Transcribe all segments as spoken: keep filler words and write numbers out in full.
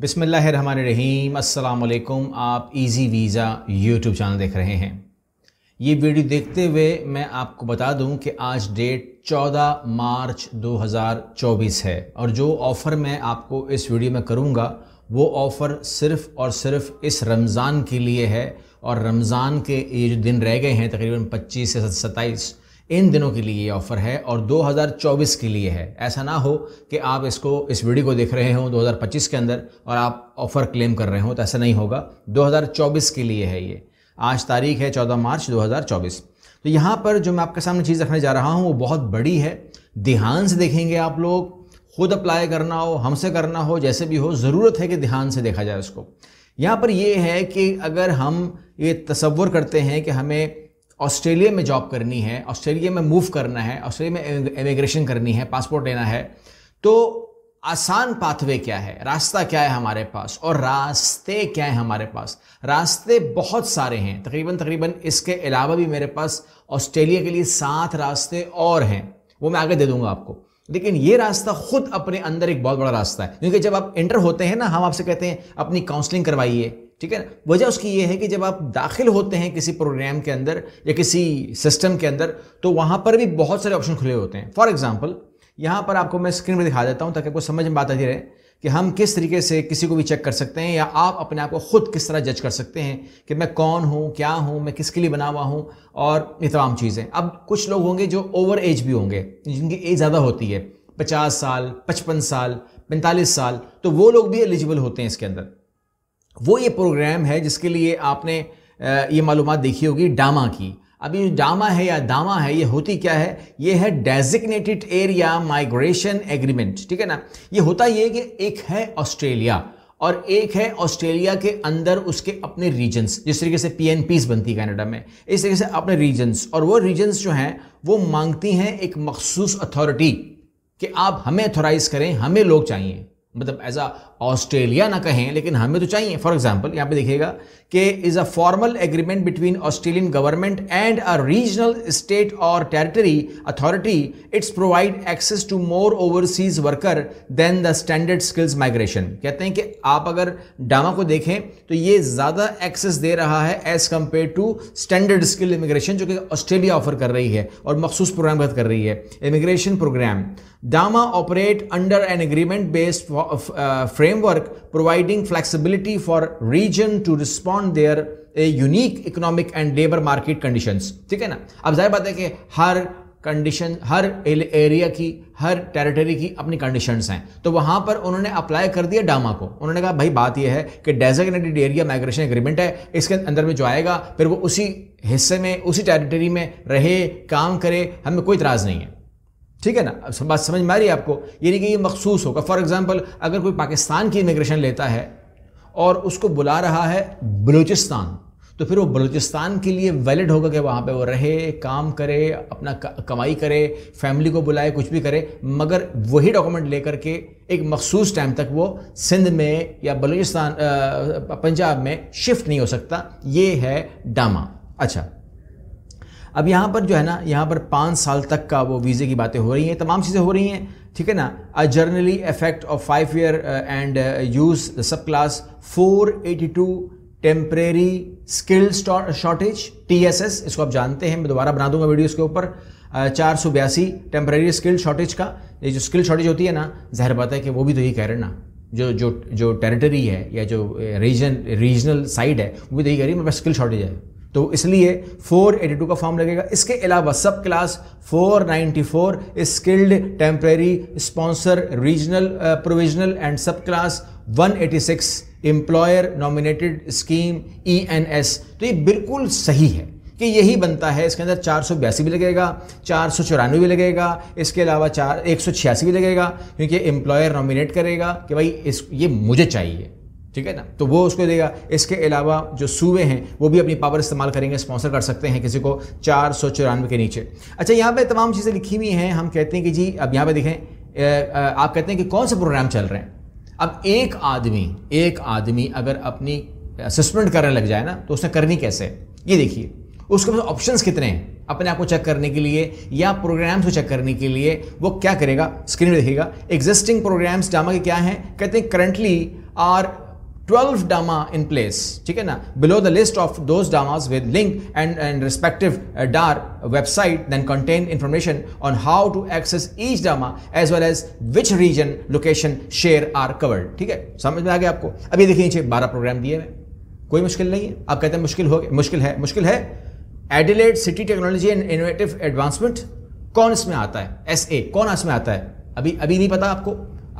बिस्मिल्लाहिर्रहमानिर्रहीम अस्सलामुअलैकुम। आप इजी वीज़ा यूट्यूब चैनल देख रहे हैं। ये वीडियो देखते हुए मैं आपको बता दूं कि आज डेट चौदह मार्च दो हज़ार चौबीस है और जो ऑफ़र मैं आपको इस वीडियो में करूंगा वो ऑफ़र सिर्फ़ और सिर्फ इस रमज़ान के लिए है। और रमज़ान के ये जो दिन रह गए हैं तकरीबन पच्चीस से सत्ताईस, इन दिनों के लिए ये ऑफ़र है और दो हज़ार चौबीस के लिए है। ऐसा ना हो कि आप इसको इस वीडियो को देख रहे हो दो हज़ार पच्चीस के अंदर और आप ऑफ़र क्लेम कर रहे हो, तो ऐसा नहीं होगा। दो हज़ार चौबीस के लिए है ये। आज तारीख है चौदह मार्च दो हज़ार चौबीस। तो यहाँ पर जो मैं आपके सामने चीज़ रखने जा रहा हूँ वो बहुत बड़ी है। ध्यान से देखेंगे आप लोग, खुद अप्लाई करना हो, हमसे करना हो, जैसे भी हो, ज़रूरत है कि ध्यान से देखा जाए उसको। यहाँ पर ये है कि अगर हम ये तसव्वुर करते हैं कि हमें ऑस्ट्रेलिया में जॉब करनी है, ऑस्ट्रेलिया में मूव करना है, ऑस्ट्रेलिया में इमिग्रेशन करनी है, पासपोर्ट लेना है, तो आसान पाथवे क्या है, रास्ता क्या है हमारे पास, और रास्ते क्या है हमारे पास। रास्ते बहुत सारे हैं, तकरीबन तकरीबन इसके अलावा भी मेरे पास ऑस्ट्रेलिया के लिए सात रास्ते और हैं, वो मैं आगे दे दूंगा आपको। लेकिन ये रास्ता खुद अपने अंदर एक बहुत बड़ा रास्ता है, क्योंकि जब आप एंटर होते हैं ना, हम आपसे कहते हैं अपनी काउंसलिंग करवाइए, ठीक है ना। वजह उसकी ये है कि जब आप दाखिल होते हैं किसी प्रोग्राम के अंदर या किसी सिस्टम के अंदर, तो वहाँ पर भी बहुत सारे ऑप्शन खुले होते हैं। फॉर एग्जांपल यहाँ पर आपको मैं स्क्रीन पर दिखा देता हूँ ताकि आपको समझ में बात आती रहे कि हम किस तरीके से किसी को भी चेक कर सकते हैं या आप अपने आप को खुद किस तरह जज कर सकते हैं कि मैं कौन हूँ, क्या हूँ, मैं किसके लिए बना हुआ हूँ, और ये तमाम चीज़ें। अब कुछ लोग होंगे जो ओवर एज भी होंगे, जिनकी एज ज़्यादा होती है, पचास साल पचपन साल पैंतालीस साल, तो वो लोग भी एलिजिबल होते हैं इसके अंदर। वो ये प्रोग्राम है जिसके लिए आपने ये मालूमात देखी होगी डामा की। अब ये डामा है या दामा है, ये होती क्या है, ये है डेजिग्नेटेड एरिया माइग्रेशन एग्रीमेंट, ठीक है ना। ये होता ये कि एक है ऑस्ट्रेलिया और एक है ऑस्ट्रेलिया के अंदर उसके अपने रीजन्स, जिस तरीके से पीएनपीज़ बनती है कनाडा में, इस तरीके से अपने रीजन्स। और वो रीजन्स जो हैं वो मांगती हैं एक मखसूस अथॉरिटी कि आप हमें अथोराइज़ करें, हमें लोग चाहिए, मतलब एज अ ऑस्ट्रेलिया ना कहें लेकिन हमें तो चाहिए। फॉर एग्जांपल यहाँ पे देखिएगा कि is a formal agreement between Australian government and a regional state और territory authority, it's provide access to more overseas worker than the standard skills migration. कहते हैं कि आप अगर डामा को देखें तो ये ज़्यादा एक्सेस दे रहा है as compare to standard skill immigration, जो कि ऑस्ट्रेलिया ऑफर कर रही है और मखसूस प्रोग्राम कर रही है, immigration program. DAMA operate under an agreement based framework providing flexibility for region to respond their unique economic and labor market conditions, ठीक है ना। अब जाहिर बात है कि हर कंडीशन, हर एरिया की, हर टेरिटरी की अपनी कंडीशंस हैं, तो वहाँ पर उन्होंने अप्लाई कर दिया डामा को। उन्होंने कहा भाई बात यह है कि डेजिग्नेटेड एरिया माइग्रेशन एग्रीमेंट है, इसके अंदर में जो आएगा फिर वो उसी हिस्से में, उसी टेरिटरी में रहे, काम करे, हमें कोई इतराज़ नहीं है, ठीक है ना। अब बात समझ में आ रही है आपको, ये नहीं कि ये मखसूस होगा। फॉर एग्जांपल अगर कोई पाकिस्तान की इमिग्रेशन लेता है और उसको बुला रहा है बलूचिस्तान, तो फिर वो बलूचिस्तान के लिए वैलिड होगा कि वहाँ पे वो रहे, काम करे, अपना कमाई करे, फैमिली को बुलाए, कुछ भी करे, मगर वही डॉक्यूमेंट लेकर के एक मखसूस टाइम तक वो सिंध में या बलूचिस्तान, पंजाब में शिफ्ट नहीं हो सकता। ये है डामा। अच्छा, अब यहाँ पर जो है ना, यहाँ पर पाँच साल तक का वो वीज़े की बातें हो रही हैं, तमाम चीज़ें हो रही हैं, ठीक है ना। A generally effect of five year and use the सब class four eighty two temporary skill shortage T S S, इसको आप जानते हैं, मैं दोबारा बना दूंगा वीडियो इसके ऊपर। चार सौ बयासी टेम्परेरी स्किल शॉर्टेज का, ये जो स्किल शॉर्टेज होती है ना, ज़ाहिर बात है कि वो भी तो यही कह रहे हैं ना, जो जो जो टेरिटरी है या जो रीजन रीजनल साइड है वो भी तो यही कह रही है मेरे पास स्किल शॉर्टेज है, तो इसलिए फोर एटी टू का फॉर्म लगेगा। इसके अलावा सब class four ninety four skilled temporary sponsor regional provisional and सब class one eighty six employer nominated scheme E N S. तो ये बिल्कुल सही है कि यही बनता है। इसके अंदर चार सौ बयासी भी लगेगा, चार सौ चौरानवे भी लगेगा, इसके अलावा चार एक सौ छियासी भी लगेगा, क्योंकि एम्प्लॉयर नॉमिनेट करेगा कि भाई इस ये मुझे चाहिए, ठीक है ना, तो वो उसको देगा। इसके अलावा जो सूबे हैं वो भी अपनी पावर इस्तेमाल करेंगे, स्पॉन्सर कर सकते हैं किसी को चार सौ चौरानवे के नीचे। अच्छा, यहाँ पे तमाम चीज़ें लिखी हुई हैं। हम कहते हैं कि जी, अब यहाँ पे देखें, आप कहते हैं कि कौन से प्रोग्राम चल रहे हैं। अब एक आदमी एक आदमी अगर अपनी असेसमेंट करने लग जाए ना, तो उसने करनी कैसे, ये देखिए उसके पास ऑप्शंस कितने हैं अपने आप को चेक करने के लिए या प्रोग्राम्स को चेक करने के लिए। वो क्या करेगा, स्क्रीन में देखिएगा एग्जिस्टिंग प्रोग्राम्स डामा के क्या हैं, कहते हैं currently are twelve DAMA in place, ठीक है ना, below the list of those DAMAs with link and and respective their website then contain information on how to access each DAMA as well as which region location share are covered. ठीक है, समझ में आ गया आपको। अब ये देखिए नीचे बारह प्रोग्राम दिए हुए, कोई मुश्किल नहीं है। आप कहते हैं मुश्किल हो गया, मुश्किल है मुश्किल है Adelaide city technology and innovative advancement, कौन इसमें आता है, एस ए कौन इसमें आता है, अभी अभी नहीं पता आपको,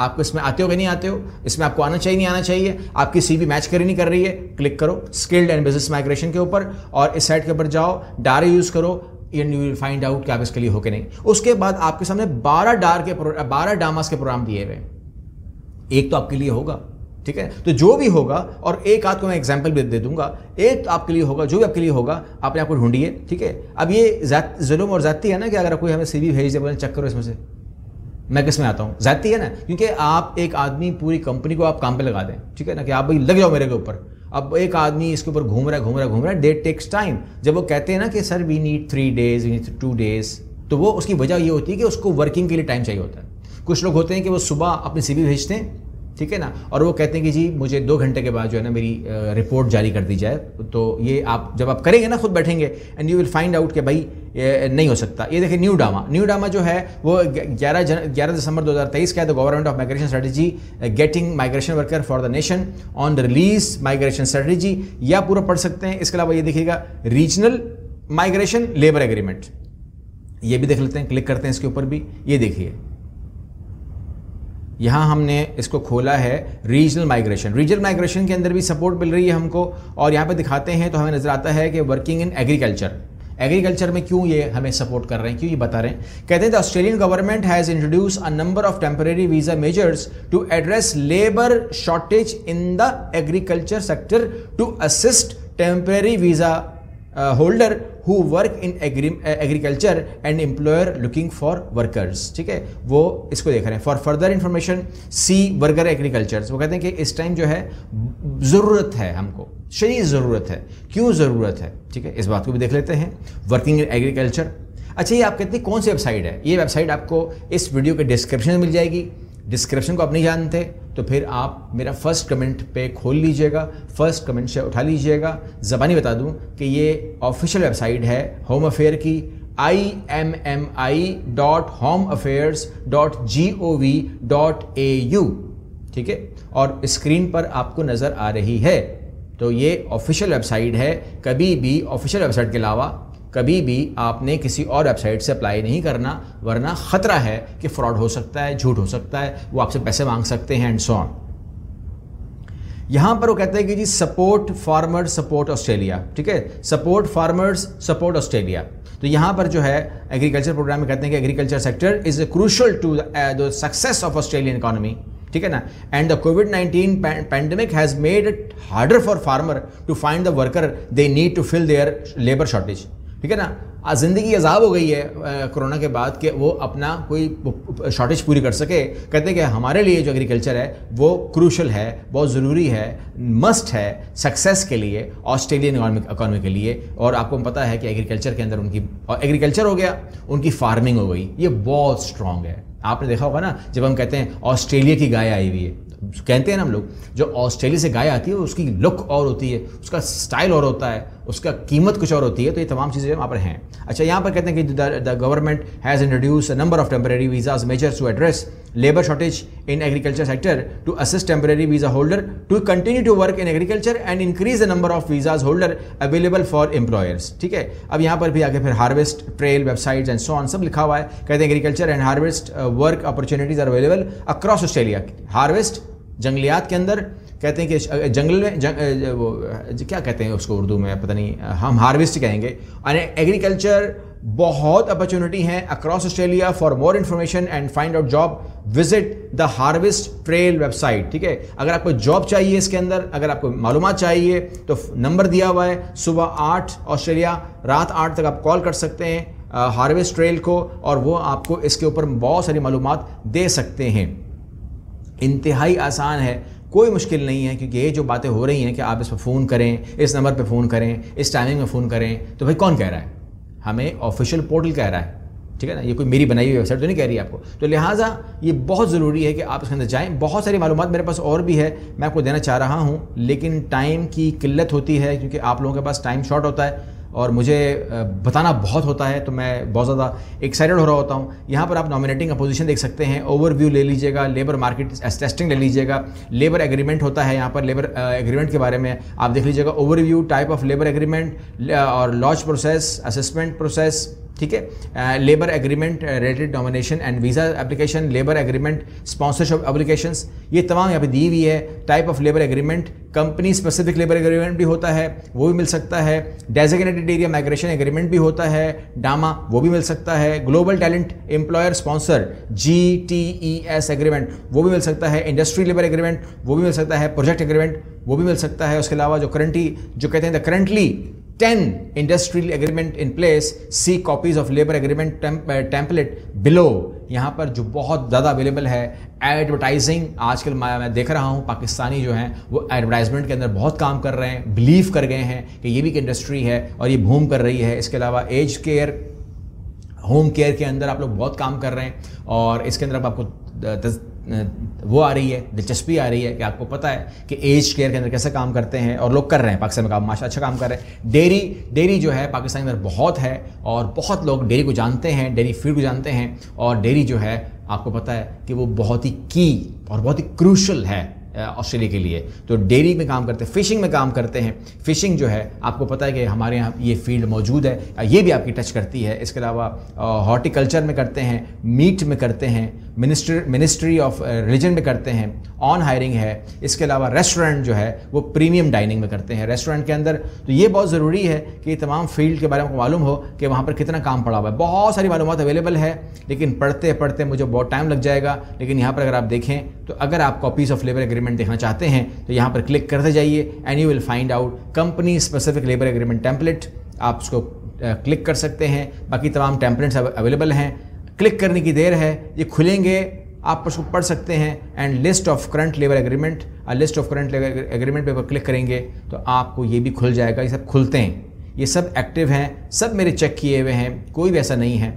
आपको इसमें आते हो कि नहीं आते हो, इसमें आपको आना चाहिए नहीं आना चाहिए, आपकी सीवी मैच कर ही नहीं कर रही है, क्लिक करो स्किल्ड एंड बिजनेस माइग्रेशन के ऊपर और इस साइट के ऊपर जाओ, डारे यूज़ करो and you will find out कि आप इसके लिए हो कि नहीं। उसके बाद आपके सामने बारह डार के बारह डामास के प्रोग्राम दिए हुए, एक तो आपके लिए होगा, ठीक है, तो जो भी होगा, और एक आध को मैं एग्जाम्पल भी दे दूंगा, एक तो आपके लिए होगा, जो भी आपके लिए होगा आपने आपको ढूंढिए। ठीक है, अब ये जुल्म और ज़्यादती है ना कि अगर कोई हमें सीवी भेज दे चेक करो इसमें से मैं किस में आता हूँ, जाती है ना, क्योंकि आप एक आदमी पूरी कंपनी को आप काम पे लगा दें, ठीक है ना, कि आप भाई लग जाओ मेरे के ऊपर। अब एक आदमी इसके ऊपर घूम रहा है घूम रहा है घूम रहा है, डेट टेक्स टाइम। जब वो कहते हैं ना कि sir we need three days we need two days तो वो उसकी वजह ये होती है कि उसको वर्किंग के लिए टाइम चाहिए होता है। कुछ लोग होते हैं कि वो सुबह अपनी सी वी भेजते हैं, ठीक है ना, और वो कहते हैं कि जी मुझे दो घंटे के बाद जो है ना मेरी रिपोर्ट जारी कर दी जाए। तो ये आप जब आप करेंगे ना खुद बैठेंगे and you will find out कि भाई नहीं हो सकता। ये देखिए न्यू डामा, न्यू डामा जो है वो ग्यारह जन ग्यारह दिसंबर दो हज़ार तेईस का है, the government of migration strategy getting migration worker for the nation on the release migration strategy, या पूरा पढ़ सकते हैं। इसके अलावा ये देखिएगा रीजनल माइग्रेशन लेबर एग्रीमेंट, ये भी देख लेते हैं, क्लिक करते हैं इसके ऊपर भी। ये देखिए यहाँ हमने इसको खोला है रीजनल माइग्रेशन, रीजनल माइग्रेशन के अंदर भी सपोर्ट मिल रही है हमको, और यहाँ पे दिखाते हैं तो हमें नज़र आता है कि वर्किंग इन एग्रीकल्चर, एग्रीकल्चर में क्यों ये हमें सपोर्ट कर रहे हैं, क्यों ये बता रहे हैं। कहते हैं the Australian government has introduce a number of temporary visa measures to address labour shortage in the agriculture sector to assist temporary visa holder who work in agriculture and employer looking for workers. ठीक है, वो इसको देख रहे हैं। For further information see worker agriculture. वो कहते हैं कि इस टाइम जो है ज़रूरत है हमको, शरीर ज़रूरत है, क्यों ज़रूरत है, ठीक है, इस बात को भी देख लेते हैं। वर्किंग इन एग्रीकल्चर, अच्छा ये आप कहते हैं कौन सी वेबसाइट है, ये वेबसाइट आपको इस वीडियो के डिस्क्रिप्शन में मिल जाएगी। डिस्क्रिप्शन को आप नहीं जानते तो फिर आप मेरा फर्स्ट कमेंट पे खोल लीजिएगा, फर्स्ट कमेंट से उठा लीजिएगा। ज़बानी बता दूं कि ये ऑफिशियल वेबसाइट है होम अफेयर की, I M M I dot home affairs dot G O V dot A U, ठीक है, और स्क्रीन पर आपको नज़र आ रही है। तो ये ऑफिशियल वेबसाइट है, कभी भी ऑफिशियल वेबसाइट के अलावा कभी भी आपने किसी और वेबसाइट से अप्लाई नहीं करना, वरना ख़तरा है कि फ्रॉड हो सकता है, झूठ हो सकता है, वो आपसे पैसे मांग सकते हैं एंड सो ऑन। यहाँ पर वो कहते हैं कि जी सपोर्ट फार्मर्स सपोर्ट ऑस्ट्रेलिया, ठीक है, सपोर्ट फार्मर्स सपोर्ट ऑस्ट्रेलिया। तो यहाँ पर जो है एग्रीकल्चर प्रोग्राम में कहते हैं कि agriculture sector is crucial to the success of Australian economy, ठीक है ना, and the COVID nineteen pandemic has made it harder for farmer to find the worker they need to fill their labour shortage, ठीक है ना। ज़िंदगी अजाब हो गई है कोरोना के बाद कि वो अपना कोई शॉर्टेज पूरी कर सके। कहते हैं कि हमारे लिए जो एग्रीकल्चर है वो क्रूशल है, बहुत ज़रूरी है, मस्ट है सक्सेस के लिए, ऑस्ट्रेलियन इकोनॉमी के लिए। और आपको पता है कि एग्रीकल्चर के अंदर उनकी एग्रीकल्चर हो गया, उनकी फार्मिंग हो गई, ये बहुत स्ट्रांग है। आपने देखा होगा ना जब हम कहते हैं ऑस्ट्रेलिया की गाय आई हुई है, कहते हैं ना हम लोग जो ऑस्ट्रेलिया से गाय आती है उसकी लुक और होती है, उसका स्टाइल और होता है, उसका कीमत कुछ और होती है। तो ये तमाम चीज़ें वहाँ पर हैं। अच्छा यहाँ पर कहते हैं कि the government has introduce a number of temporary visa measures to address labour shortage in agriculture sector to assist temporary visa holder to continue to work in agriculture and increase the number of visas holder available for employers, ठीक है। अब यहाँ पर भी आगे फिर harvest trail websites and so on सब लिखा हुआ है। कहते हैं agriculture and harvest work opportunities are available across Australia. Harvest जंगलियात के अंदर कहते हैं कि जंगल में जंग, वो क्या कहते हैं उसको उर्दू में पता नहीं, हम हार्वेस्ट कहेंगे। एग्रीकल्चर बहुत अपॉर्चुनिटी हैं across Australia. For more information and find out job visit the harvest trail website, ठीक है। अगर आपको जॉब चाहिए इसके अंदर, अगर आपको मालूमात चाहिए तो नंबर दिया हुआ है, सुबह आठ ऑस्ट्रेलिया रात आठ तक आप कॉल कर सकते हैं हार्वेस्ट ट्रेल को, और वो आपको इसके ऊपर बहुत सारी मालूमात दे सकते हैं। इंतहाई आसान है, कोई मुश्किल नहीं है, क्योंकि ये जो बातें हो रही हैं कि आप इस पर फ़ोन करें, इस नंबर पे फ़ोन करें, इस टाइमिंग में फ़ोन करें, तो भाई कौन कह रहा है? हमें ऑफिशियल पोर्टल कह रहा है, ठीक है ना। ये कोई मेरी बनाई हुई वेबसाइट तो नहीं कह रही आपको। तो लिहाजा ये बहुत ज़रूरी है कि आप इसके अंदर जाएँ। बहुत सारी मालूमात मेरे पास और भी है, मैं आपको देना चाह रहा हूँ, लेकिन टाइम की किल्लत होती है क्योंकि आप लोगों के पास टाइम शॉर्ट होता है और मुझे बताना बहुत होता है, तो मैं बहुत ज़्यादा एक्साइटेड हो रहा होता हूँ। यहाँ पर आप नॉमिनेटिंग अपोजिशन देख सकते हैं, ओवरव्यू ले लीजिएगा, लेबर मार्केट टेस्टिंग ले लीजिएगा, लेबर एग्रीमेंट होता है यहाँ पर, लेबर एग्रीमेंट के बारे में आप देख लीजिएगा, overview, type of labour agreement और लॉन्च प्रोसेस, असेसमेंट प्रोसेस, ठीक है, labour agreement related domination and visa application, labour agreement sponsorship applications, ये तमाम यहाँ पे दी हुई है। Type of labour agreement, company specific labour agreement भी होता है, वो भी मिल सकता है, डेजिग्नेटेड एरिया माइग्रेशन एग्रीमेंट भी होता है, डामा, वो भी मिल सकता है, global talent employer sponsor G T E S agreement, वो भी मिल सकता है, इंडस्ट्री लेबर एग्रीमेंट, वो भी मिल सकता है, प्रोजेक्ट एग्रीमेंट, वो भी मिल सकता है। उसके अलावा जो करंटली जो कहते हैं the currently ten industrial agreement in place, see copies of labor agreement temp, uh, template below। यहाँ पर जो बहुत ज़्यादा अवेलेबल है एडवर्टाइजिंग, आजकल मैं देख रहा हूँ पाकिस्तानी जो हैं वो एडवर्टाइजमेंट के अंदर बहुत काम कर रहे हैं, बिलीव कर गए हैं कि ये भी एक इंडस्ट्री है और ये बूम कर रही है। इसके अलावा एज केयर, होम केयर के अंदर आप लोग बहुत काम कर रहे हैं और इसके अंदर आपको दस, वो आ रही है, दिलचस्पी आ रही है कि आपको पता है कि एज केयर के अंदर कैसे काम करते हैं और लोग कर रहे हैं पाकिस्तान में काम, माशा अच्छा काम कर रहे हैं। डेयरी, डेयरी जो है पाकिस्तान के अंदर बहुत है और बहुत लोग डेयरी को जानते हैं, डेयरी फीड को जानते हैं और डेयरी जो है आपको पता है कि वो बहुत ही की और बहुत ही क्रूशल है ऑस्ट्रेलिया के लिए। तो डेयरी में काम करते हैं, फ़िशिंग में काम करते हैं, फ़िशिंग जो है आपको पता है कि हमारे यहाँ ये फील्ड मौजूद है, ये भी आपकी टच करती है। इसके अलावा हॉर्टिकल्चर में करते हैं, मीट में करते हैं, मिनिस्टर मिनिस्ट्री ऑफ रिलीजन में करते हैं, ऑन हायरिंग है। इसके अलावा रेस्टोरेंट जो है वो प्रीमियम डाइनिंग में करते हैं रेस्टोरेंट के अंदर। तो ये बहुत ज़रूरी है कि तमाम फील्ड के बारे में मालूम हो कि वहाँ पर कितना काम पड़ा हुआ है। बहुत सारी मालूमात अवेलेबल है, लेकिन पढ़ते पढ़ते मुझे बहुत टाइम लग जाएगा। लेकिन यहाँ पर अगर आप देखें तो अगर आप कॉपीज़ ऑफ लेबर एग्रीमेंट देखना चाहते हैं तो यहाँ पर क्लिक करते जाइए and you will find out company specific labour agreement template, आप उसको क्लिक कर सकते हैं। बाकी तमाम टेम्पलेट्स अवेलेबल हैं, क्लिक करने की देर है, ये खुलेंगे, आप उसको पढ़ सकते हैं। And list of current labour agreement, list of current labour agreement पर क्लिक करेंगे तो आपको ये भी खुल जाएगा। ये सब खुलते हैं, ये सब एक्टिव हैं, सब मेरे चेक किए हुए हैं, कोई भी ऐसा नहीं है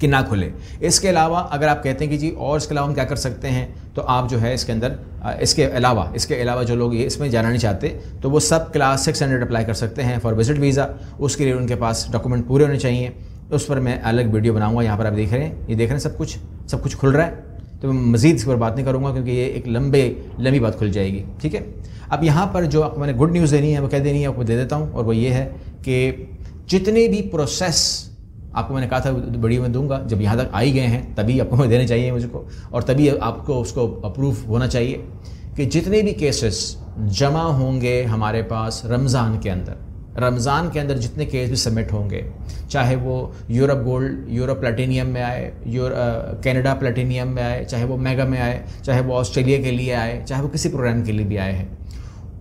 कि ना खुले। इसके अलावा अगर आप कहते हैं कि जी और इसके अलावा हम क्या कर सकते हैं, तो आप जो है इसके अंदर इसके अलावा इसके अलावा जो लोग ये इसमें जाना नहीं चाहते तो वो सब क्लास सिक्स हंड्रेड अप्लाई कर सकते हैं फॉर विजिट वीज़ा। उसके लिए उनके पास डॉक्यूमेंट पूरे होने चाहिए, उस पर मैं अलग वीडियो बनाऊंगा। यहाँ पर आप देख रहे हैं, ये देख रहे हैं, सब कुछ सब कुछ खुल रहा है, तो मैं मज़ीद इस पर बात नहीं करूँगा क्योंकि ये एक लंबे लंबी बात खुल जाएगी, ठीक है। अब यहाँ पर जो आपको मैंने गुड न्यूज़ देनी है वो कह देनी है, आपको दे देता हूँ, और वो ये है कि जितने भी प्रोसेस आपको मैंने कहा था वीडियो में दूंगा, जब यहाँ तक आ ही गए हैं तभी आपको देने चाहिए मुझको और तभी आपको उसको अप्रूव होना चाहिए कि जितने भी केसेस जमा होंगे हमारे पास रमज़ान के अंदर, रमज़ान के अंदर जितने केस भी सबमिट होंगे, चाहे वो यूरोप गोल्ड, यूरोप प्लेटिनियम में आए, कनाडा प्लेटिनियम में आए, चाहे वो मेगा में आए, चाहे वो ऑस्ट्रेलिया के लिए आए, चाहे वो किसी प्रोग्राम के लिए भी आए हैं,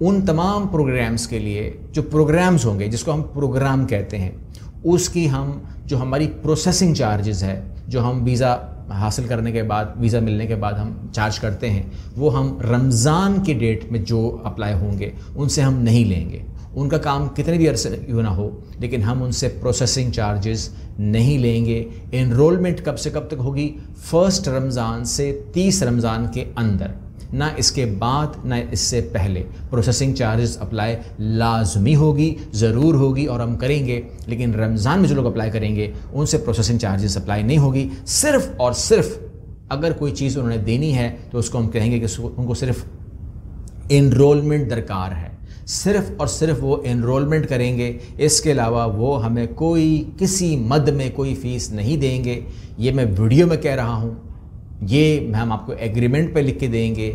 उन तमाम प्रोग्राम्स के लिए जो प्रोग्राम्स होंगे जिसको हम प्रोग्राम कहते हैं, उसकी हम जो हमारी प्रोसेसिंग चार्जेस है जो हम वीज़ा हासिल करने के बाद, वीज़ा मिलने के बाद हम चार्ज करते हैं, वो हम रमज़ान के डेट में जो अप्लाई होंगे उनसे हम नहीं लेंगे। उनका काम कितने भी अरसे क्यों ना हो, लेकिन हम उनसे प्रोसेसिंग चार्जेस नहीं लेंगे। इनरोलमेंट कब से कब तक होगी? फ़र्स्ट रमज़ान से तीस रमज़ान के अंदर, ना इसके बाद ना इससे पहले। प्रोसेसिंग चार्जेस अप्लाई लाजमी होगी, ज़रूर होगी और हम करेंगे, लेकिन रमज़ान में जो लोग अप्लाई करेंगे उनसे प्रोसेसिंग चार्जेस अप्लाई नहीं होगी। सिर्फ़ और सिर्फ अगर कोई चीज़ उन्होंने देनी है तो उसको हम कहेंगे कि उनको सिर्फ इनरोलमेंट दरकार है, सिर्फ़ और सिर्फ वो एनरोलमेंट करेंगे। इसके अलावा वो हमें कोई किसी मद में कोई फ़ीस नहीं देंगे। ये मैं वीडियो में कह रहा हूँ, ये हम आपको एग्रीमेंट पे लिख के देंगे,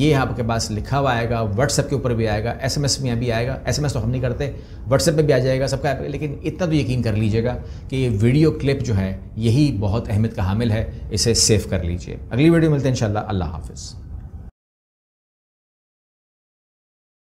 ये आपके पास लिखा हुआ आएगा, व्हाट्सएप के ऊपर भी आएगा, एसएमएस में भी आएगा, एसएमएस तो हम नहीं करते, व्हाट्सएप पे भी आ जाएगा सबका। लेकिन इतना तो यकीन कर लीजिएगा कि ये वीडियो क्लिप जो है यही बहुत अहमियत का हामिल है, इसे सेव कर लीजिए। अगली वीडियो मिलते हैं इंशाल्लाह। अल्लाह हाफिज़।